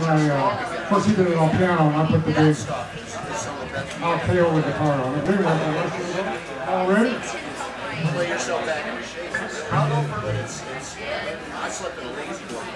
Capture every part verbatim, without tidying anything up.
when I, uh, of course he did it on piano, and I put the big alto with the guitar on it. Anyway, all ready? Play yourself back in shape. I'll go for it, but it's, it's, I slept in a lazy one.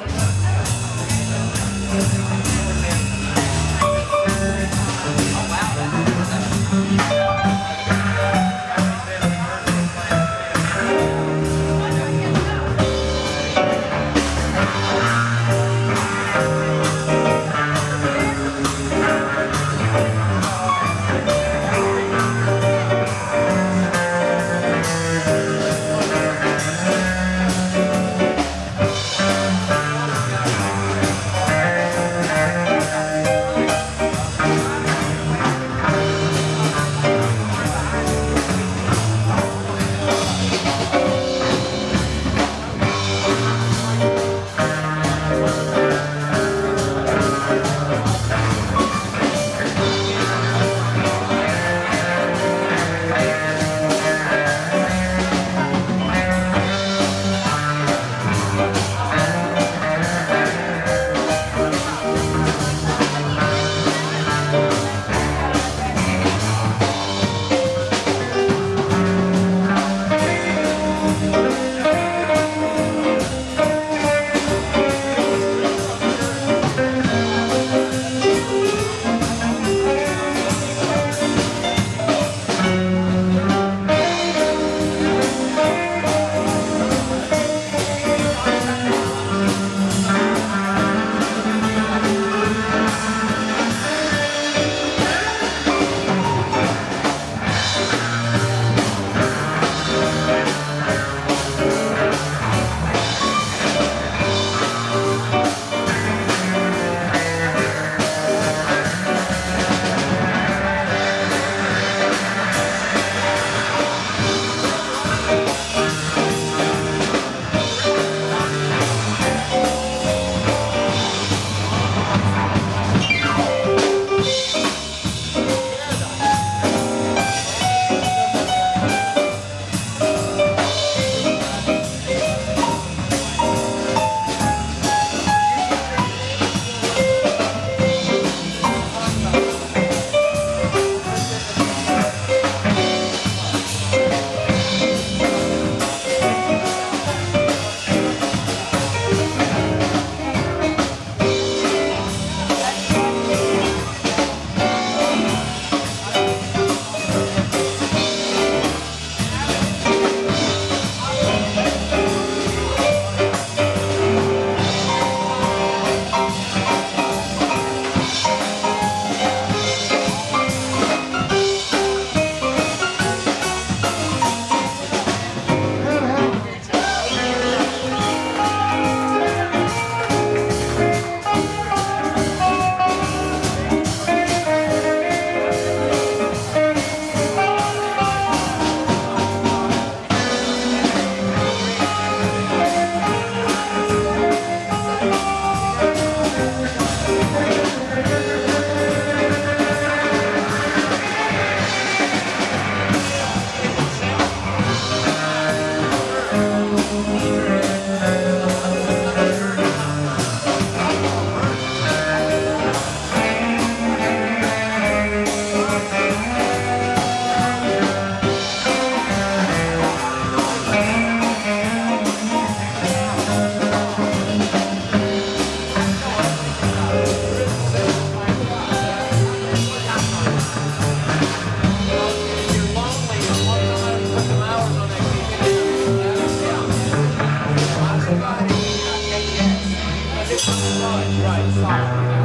Right, right, right.